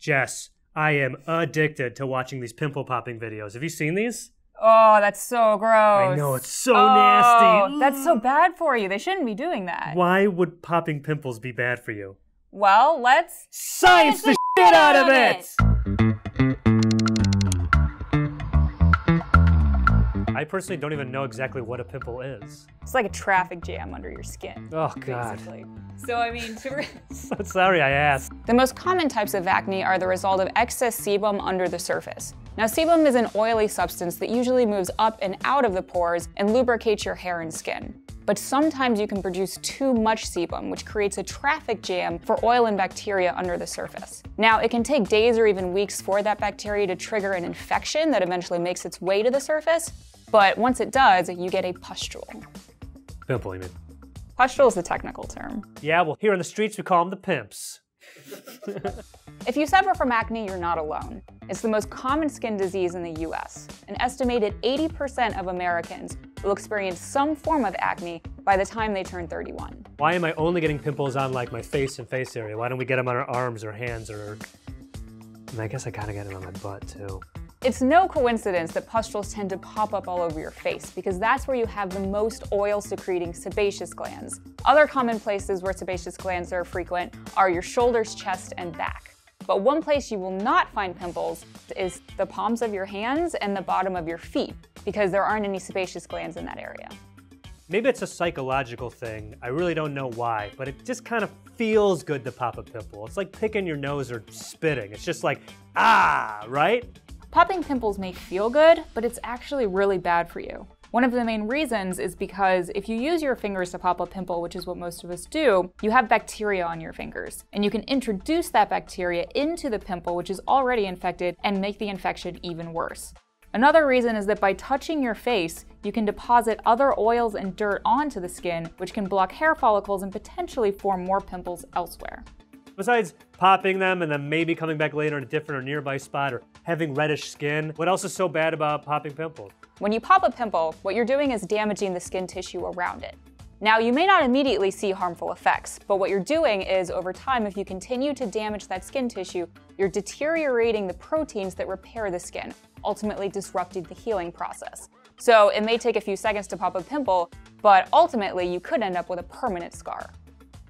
Jess, I am addicted to watching these pimple popping videos. Have you seen these? Oh, that's so gross. I know, it's so nasty. That's so bad for you. They shouldn't be doing that. Why would popping pimples be bad for you? Well, let's science the shit out of it! I personally don't even know exactly what a pimple is. It's like a traffic jam under your skin. Oh, God. Basically. So, I mean, sorry I asked. The most common types of acne are the result of excess sebum under the surface. Now, sebum is an oily substance that usually moves up and out of the pores and lubricates your hair and skin. But sometimes you can produce too much sebum, which creates a traffic jam for oil and bacteria under the surface. Now, it can take days or even weeks for that bacteria to trigger an infection that eventually makes its way to the surface, but once it does, you get a pustule. Pimple, you mean? Pustule is the technical term. Yeah, well, here on the streets, we call them the pimps. If you suffer from acne, you're not alone. It's the most common skin disease in the US. An estimated 80% of Americans will experience some form of acne by the time they turn 31. Why am I only getting pimples on like my face and face area? Why don't we get them on our arms or hands or... And I guess I kind of get it on my butt too. It's no coincidence that pustules tend to pop up all over your face because that's where you have the most oil-secreting sebaceous glands. Other common places where sebaceous glands are frequent are your shoulders, chest, and back. But one place you will not find pimples is the palms of your hands and the bottom of your feet because there aren't any sebaceous glands in that area. Maybe it's a psychological thing. I really don't know why, but it just kind of feels good to pop a pimple. It's like picking your nose or spitting. It's just like, ah, right? Popping pimples may feel good, but it's actually really bad for you. One of the main reasons is because if you use your fingers to pop a pimple, which is what most of us do, you have bacteria on your fingers. And you can introduce that bacteria into the pimple, which is already infected, and make the infection even worse. Another reason is that by touching your face, you can deposit other oils and dirt onto the skin, which can block hair follicles and potentially form more pimples elsewhere. Besides popping them and then maybe coming back later in a different or nearby spot or having reddish skin, what else is so bad about popping pimples? When you pop a pimple, what you're doing is damaging the skin tissue around it. Now, you may not immediately see harmful effects, but what you're doing is, over time, if you continue to damage that skin tissue, you're deteriorating the proteins that repair the skin, ultimately disrupting the healing process. So it may take a few seconds to pop a pimple, but ultimately, you could end up with a permanent scar.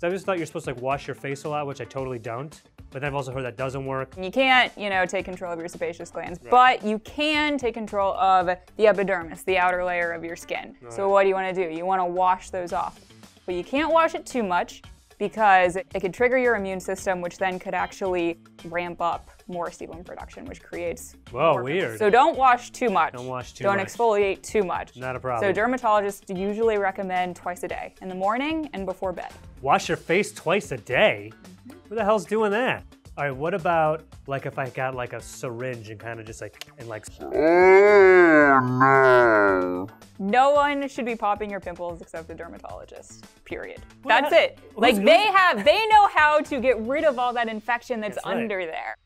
So I just thought you're supposed to like wash your face a lot, which I totally don't. But then I've also heard that doesn't work. You can't, you know, take control of your sebaceous glands, right. But you can take control of the epidermis, the outer layer of your skin. Right. So what do you want to do? You want to wash those off. But you can't wash it too much because it could trigger your immune system, which then could actually ramp up more sebum production, which creates more weird. So don't wash too much. Don't wash too much. Don't exfoliate too much. Not a problem. So dermatologists usually recommend twice a day, in the morning and before bed. Wash your face twice a day? Who the hell's doing that? All right, what about like if I got like a syringe and kind of just like, and like. No one should be popping your pimples except a dermatologist, period. Well, that's it. Like they know how to get rid of all that infection that's under there.